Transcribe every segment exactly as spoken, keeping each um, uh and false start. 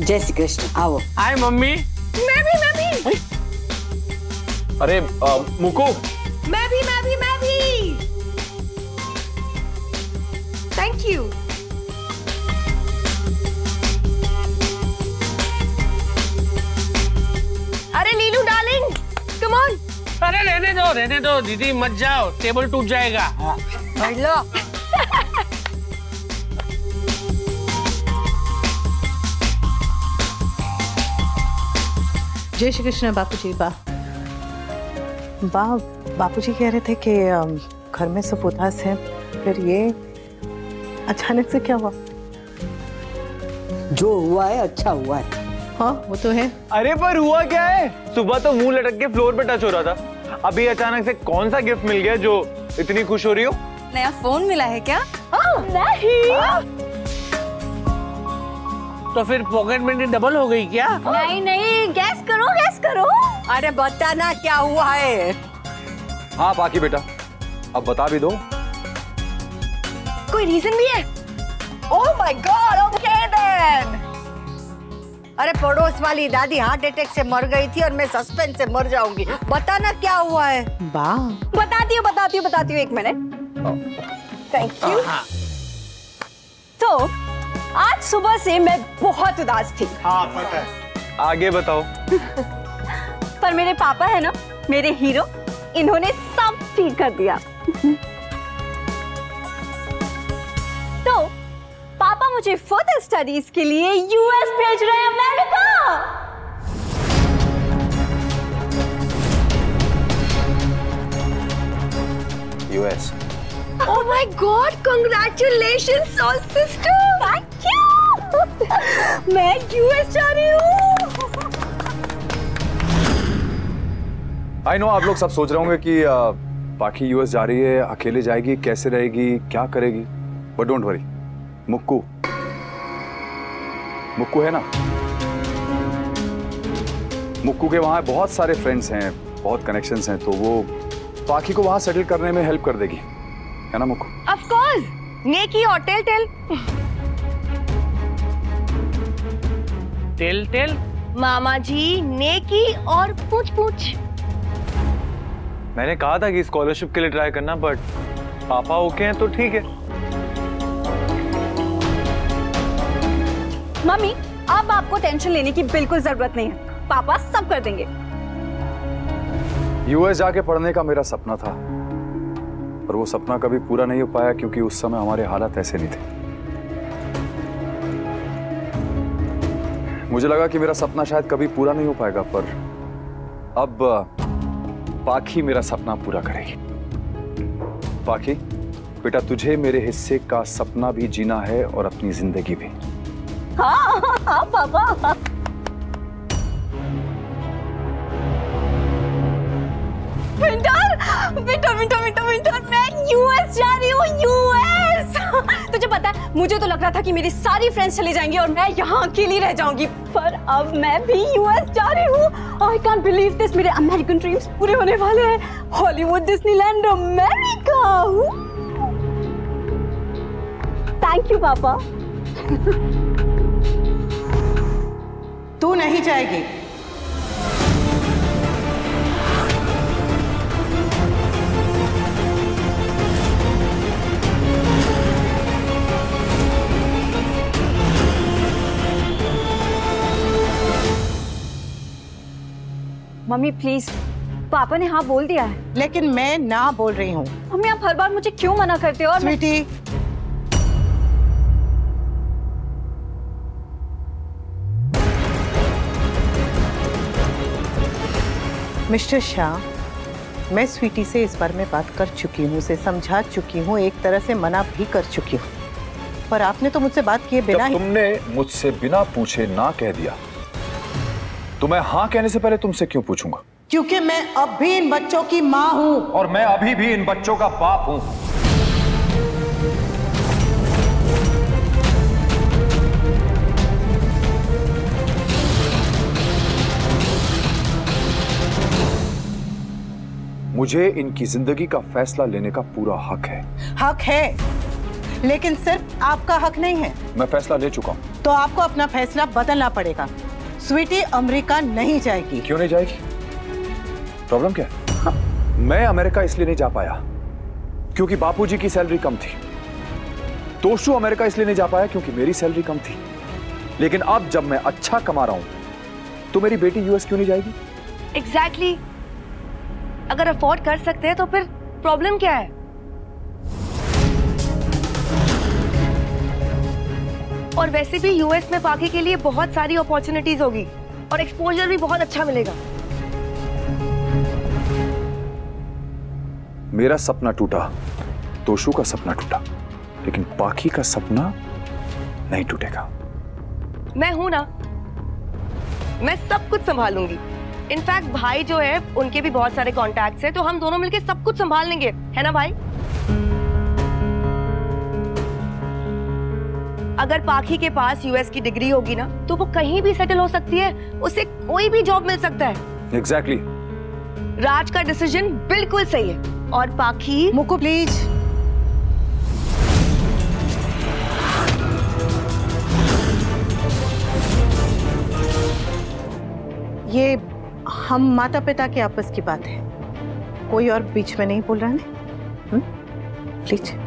जय श्री कृष्ण। आओ। Hi mummy. मैं भी मैं भी। अरे आ, मुकु। मैं भी मैं भी मैं भी। Thank you. अरे लीलू डार्लिंग, कम ऑन। अरे रहने दो रहने दो दीदी, मत जाओ, टेबल टूट जाएगा। बैठ लो। जय श्री कृष्ण बापू जी। बा बापू जी कह रहे थे कि घर में सब उदास है, फिर ये अचानक से क्या हुआ? जो हुआ है अच्छा हुआ है। हाँ वो तो है। अरे पर हुआ क्या है, सुबह तो मुंह लटक के फ्लोर पे टच हो रहा था, अभी अचानक से कौन सा गिफ्ट मिल गया जो इतनी खुश हो रही हो? नया फोन मिला है क्या? आ, नहीं। आ? तो फिर पॉकेट मनी डबल हो गई क्या? नहीं नहीं, गैस करो गैस करो। अरे बता ना क्या हुआ है। हाँ पाकी बेटा, अब बता भी दो। कोई रीजन भी है? Oh my God, okay then. अरे पड़ोस वाली दादी हार्ट अटैक से मर गई थी और मैं सस्पेंस से मर जाऊंगी। बता ना क्या हुआ है। बा बताती हूँ बताती हूँ बताती हूँ, एक मिनट। Thank you. तो आज सुबह से मैं बहुत उदास थी। हाँ पता है। आगे बताओ। पर मेरे पापा है ना, मेरे हीरो, इन्होंने सब ठीक कर दिया। तो पापा मुझे फर्दर स्टडीज के लिए यूएस भेज रहे हैं, America. US. Oh my God! Congratulations, soul sister. Thank you. मैं यूएस जा रही हूँ। I know आप लोग सब सोच रहे होंगे कि पाखी यूएस जा रही है, अकेले जाएगी, कैसे रहेगी, क्या करेगी, but don't worry, Mukku, Mukku है ना, मुक्कू के वहाँ बहुत सारे फ्रेंड्स हैं, बहुत कनेक्शंस हैं, तो वो पाखी को वहाँ सेटल करने में हेल्प कर देगी, है ना मुक्कू? Of course, ये की और टेल टेल। Tell tell? मामा जी, नेकी और पूछ पूछ। मैंने कहा था कि स्कॉलरशिप के लिए ट्राई करना, बट पापा ओके हैं तो ठीक है। मम्मी, अब आपको टेंशन लेने की बिल्कुल जरूरत नहीं है, पापा सब कर देंगे। यूएस जाके पढ़ने का मेरा सपना था, पर वो सपना कभी पूरा नहीं हो पाया क्योंकि उस समय हमारे हालात ऐसे नहीं थे। मुझे लगा कि मेरा सपना शायद कभी पूरा नहीं हो पाएगा, पर अब पाखी मेरा सपना पूरा करेगी। पाखी बेटा, तुझे मेरे हिस्से का सपना भी जीना है और अपनी जिंदगी भी। हाँ हाँ पापा। हाँ। विंटर विंटर विंटर विंटर, मैं यूएस जा रही हूँ, यूएस। तुझे पता है, मुझे तो लग रहा था कि मेरी सारी फ्रेंड्स चली जाएंगी और मैं यहाँ अकेली रह जाऊंगी, पर अब मैं भी यूएस जा रही हूँ। आई कांट बिलीव दिस, मेरे अमेरिकन ड्रीम्स पूरे होने वाले हैं। Hollywood, Disneyland, America. Thank you papa. तू नहीं जाएगी। मम्मी प्लीज, पापा ने हाँ बोल दिया है। लेकिन मैं ना बोल रही हूँ। मम्मी आप हर बार मुझे क्यों मना करते हो? और स्वीटी, मिस्टर शाह, मैं स्वीटी से इस बारे में बात कर चुकी हूँ, उसे समझा चुकी हूँ, एक तरह से मना भी कर चुकी हूँ, पर आपने तो मुझसे बात किए बिना ही, तुमने मुझसे बिना पूछे ना कह दिया, तो मैं हाँ कहने से पहले तुमसे क्यों पूछूंगा? क्योंकि मैं अब भी इन बच्चों की माँ हूँ। और मैं अभी भी इन बच्चों का बाप हूँ। मुझे इनकी जिंदगी का फैसला लेने का पूरा हक है। हक है, लेकिन सिर्फ आपका हक नहीं है। मैं फैसला ले चुका हूँ। तो आपको अपना फैसला बदलना पड़ेगा। स्वीटी अमेरिका नहीं जाएगी। क्यों नहीं जाएगी? प्रॉब्लम क्या है? हाँ। मैं अमेरिका इसलिए नहीं जा पाया क्योंकि बापूजी की सैलरी कम थी। तोशु अमेरिका इसलिए नहीं जा पाया क्योंकि मेरी सैलरी कम थी। लेकिन अब जब मैं अच्छा कमा रहा हूँ तो मेरी बेटी यूएस क्यों नहीं जाएगी? Exactly exactly. अगर अफोर्ड कर सकते हैं तो फिर प्रॉब्लम क्या है? और वैसे भी यूएस में पाकी के लिए बहुत सारी अपॉर्चुनिटीज होगी और एक्सपोजर भी बहुत अच्छा मिलेगा। मेरा सपना टूटा, तोशु का सपना टूटा, लेकिन पाकी का सपना नहीं टूटेगा। मैं हूं ना, मैं सब कुछ संभालूंगी। इनफैक्ट भाई जो है उनके भी बहुत सारे कॉन्टैक्ट्स हैं, तो हम दोनों मिलकर सब कुछ संभाल लेंगे, है ना भाई? अगर पाखी के पास यूएस की डिग्री होगी ना तो वो कहीं भी सेटल हो सकती है, उसे कोई भी जॉब मिल सकता है। Exactly exactly. राज का डिसीजन बिल्कुल सही है। और पाखी मुको प्लीज। ये हम माता पिता के आपस की बात है, कोई और बीच में नहीं बोल रहा है। प्लीज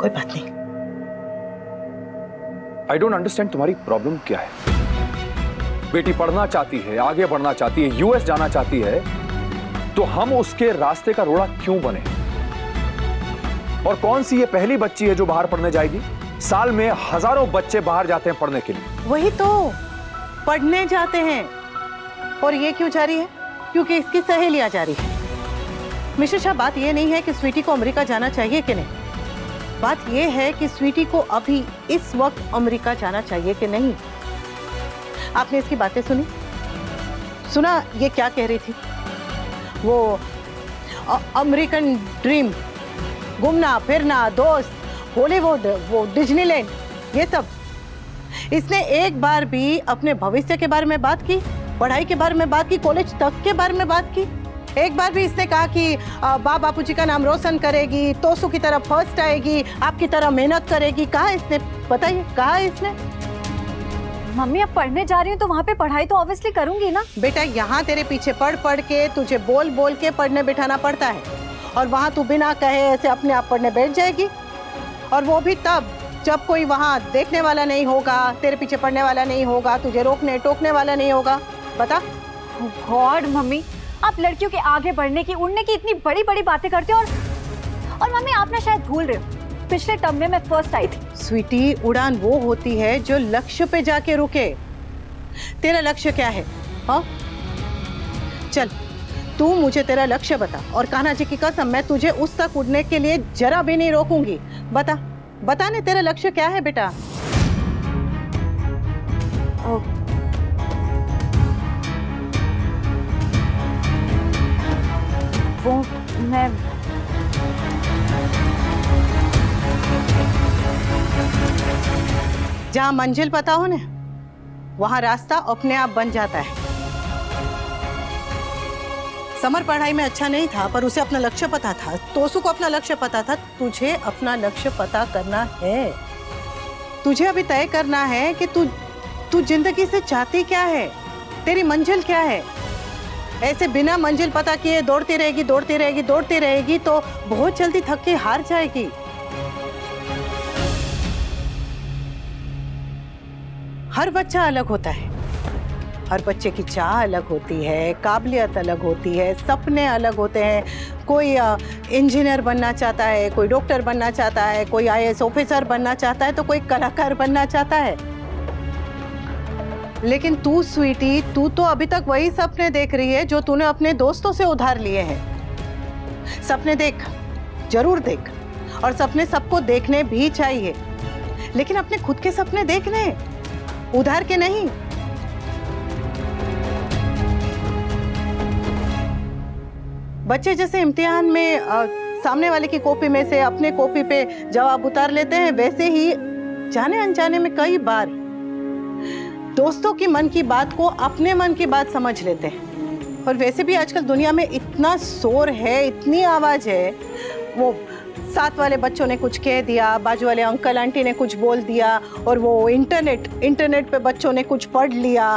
कोई बात नहीं। आई डोंट अंडरस्टैंड तुम्हारी प्रॉब्लम क्या है। बेटी पढ़ना चाहती है, आगे बढ़ना चाहती है, यूएस जाना चाहती है, तो हम उसके रास्ते का रोड़ा क्यों बने? और कौन सी ये पहली बच्ची है जो बाहर पढ़ने जाएगी? साल में हजारों बच्चे बाहर जाते हैं पढ़ने के लिए। वही तो, पढ़ने जाते हैं। और ये क्यों जा रही है? क्योंकि इसकी सहेलियां जा रही है। मिस्टर शाह, बात ये नहीं है कि स्वीटी को अमेरिका जाना चाहिए कि नहीं, बात यह है कि स्वीटी को अभी इस वक्त अमेरिका जाना चाहिए कि नहीं। आपने इसकी बातें सुनी? सुना ये क्या कह रही थी? वो अमेरिकन ड्रीम, घूमना फिरना, दोस्त, हॉलीवुड, वो डिज्नीलैंड, ये सब। इसने एक बार भी अपने भविष्य के बारे में बात की, पढ़ाई के बारे में बात की, कॉलेज तक के बारे में बात की? एक बार भी इसने कहा कि बाप बापूजी का नाम रोशन करेगी, तोशु की तरह फर्स्ट आएगी, आपकी तरह मेहनत करेगी? कहा इसने? बताइए कहा इसने? मम्मी अब पढ़ने जा रही हूँ तो वहाँ पे पढ़ाई तो ऑब्वियसली करूंगी ना। बेटा यहाँ तेरे पीछे पढ़ पढ़ के तुझे बोल बोल के पढ़ने बिठाना पड़ता है और वहाँ तू बिना कहे ऐसे अपने आप पढ़ने बैठ जाएगी, और वो भी तब जब कोई वहाँ देखने वाला नहीं होगा, तेरे पीछे पढ़ने वाला नहीं होगा, तुझे रोकने टोकने वाला नहीं होगा। बता। गॉड मम्मी, आप लड़कियों के आगे बढ़ने की, उड़ने की इतनी बड़ी बड़ी बातें करते हो। और और मम्मी आप ना शायद भूल रहे हो, पिछले टर्म में मैं फर्स्ट आई थी। स्वीटी, उड़ान वो होती है जो लक्ष्य पे जाके रुके। तेरा लक्ष्य क्या है? हाँ चल, तू मुझे तेरा लक्ष्य बता, और कान्हा जी की कसम मैं तुझे उस तक उड़ने के लिए जरा भी नहीं रोकूंगी। बता, बता ना तेरा लक्ष्य क्या है बेटा। ओ, वो मैं जहां मंजिल पता हो ना वहां रास्ता अपने आप बन जाता है। समर पढ़ाई में अच्छा नहीं था पर उसे अपना लक्ष्य पता था, तोशु को अपना लक्ष्य पता था। तुझे अपना लक्ष्य पता करना है। तुझे अभी तय करना है कि तू तू जिंदगी से चाहती क्या है, तेरी मंजिल क्या है। ऐसे बिना मंजिल पता किए दौड़ती रहेगी दौड़ती रहेगी दौड़ती रहेगी तो बहुत जल्दी थक के हार जाएगी। हर बच्चा अलग होता है, हर बच्चे की चाह अलग होती है, काबिलियत अलग होती है, सपने अलग होते हैं। कोई इंजीनियर बनना चाहता है, कोई डॉक्टर बनना चाहता है, कोई आईएएस ऑफिसर बनना चाहता है, तो कोई कलाकार बनना चाहता है। लेकिन तू स्वीटी, तू तो अभी तक वही सपने देख रही है जो तूने अपने दोस्तों से उधार लिए हैं। सपने देख, जरूर देख, और सपने सबको देखने भी चाहिए, लेकिन अपने खुद के सपने देखने, उधार के नहीं। बच्चे जैसे इम्तिहान में आ, सामने वाले की कॉपी में से अपने कॉपी पे जवाब उतार लेते हैं, वैसे ही जाने अनजाने में कई बार दोस्तों की मन की बात को अपने मन की बात समझ लेते हैं। और वैसे भी आजकल दुनिया में इतना शोर है, इतनी आवाज़ है, वो साथ वाले बच्चों ने कुछ कह दिया, बाजू वाले अंकल आंटी ने कुछ बोल दिया, और वो इंटरनेट इंटरनेट पे बच्चों ने कुछ पढ़ लिया,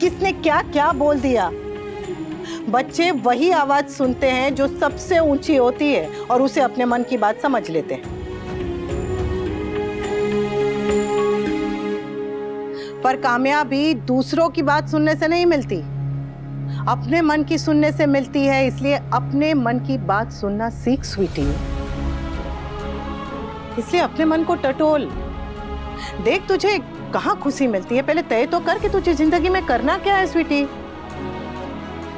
किसने क्या क्या बोल दिया। बच्चे वही आवाज़ सुनते हैं जो सबसे ऊंची होती है और उसे अपने मन की बात समझ लेते हैं। पर कामयाबी दूसरों की बात सुनने से नहीं मिलती, अपने मन की सुनने से मिलती है। इसलिए अपने मन की बात सुनना सीख स्वीटी। इसलिए अपने मन को टटोल, देख तुझे कहाँ खुशी मिलती है। पहले तय तो कर कि तुझे जिंदगी में करना क्या है स्वीटी।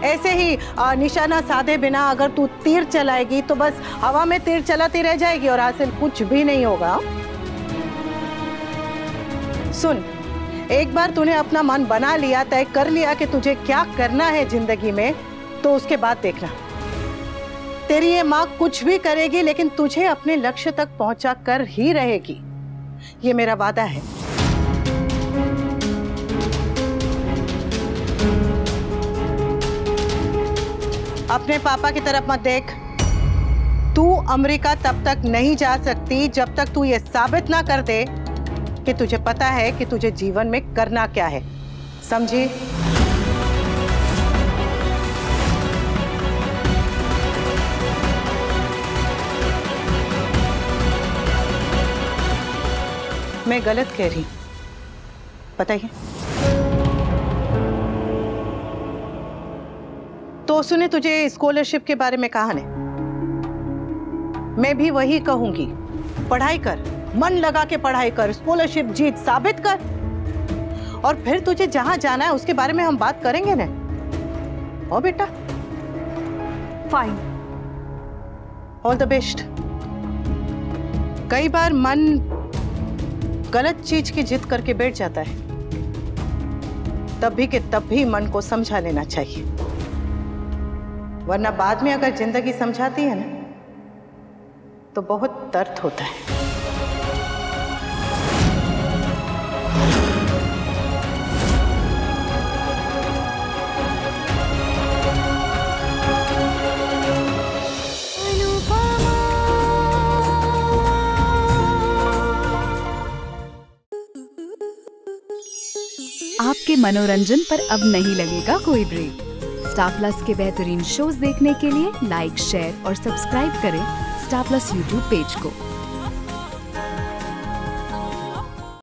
ऐसे ही निशाना साधे बिना अगर तू तीर चलाएगी तो बस हवा में तीर चलाती रह जाएगी और हासिल कुछ भी नहीं होगा। सुन, एक बार तूने अपना मन बना लिया, तय कर लिया कि तुझे क्या करना है जिंदगी में, तो उसके बाद देखना तेरी ये माँ कुछ भी करेगी लेकिन तुझे अपने लक्ष्य तक पहुंचा कर ही रहेगी। ये मेरा वादा है। अपने पापा की तरफ मत देख। तू अमेरिका तब तक नहीं जा सकती जब तक तू ये साबित ना कर दे कि तुझे पता है कि तुझे जीवन में करना क्या है। समझी? मैं गलत कह रही, बताइए। तो सुने, तुझे स्कॉलरशिप के बारे में कहा ने, मैं भी वही कहूंगी। पढ़ाई कर, मन लगा के पढ़ाई कर, स्कॉलरशिप जीत, साबित कर, और फिर तुझे जहां जाना है उसके बारे में हम बात करेंगे ना। ओ बेटा, फाइन, ऑल द बेस्ट। कई बार मन गलत चीज की जिद करके बैठ जाता है, तब भी के तब भी मन को समझा लेना चाहिए, वरना बाद में अगर जिंदगी समझाती है ना तो बहुत दर्द होता है। आपके मनोरंजन पर अब नहीं लगेगा कोई ब्रेक। स्टार प्लस के बेहतरीन शोज देखने के लिए लाइक, शेयर और सब्सक्राइब करें स्टार प्लस यूट्यूब पेज को।